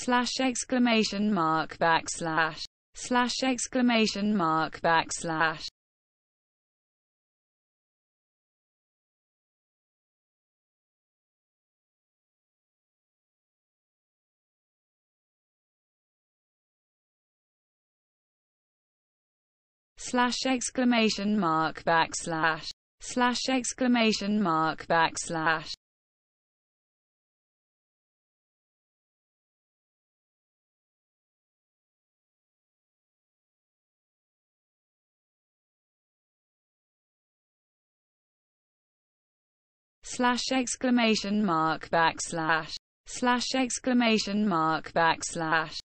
/ exclamation mark / / exclamation mark / / exclamation mark /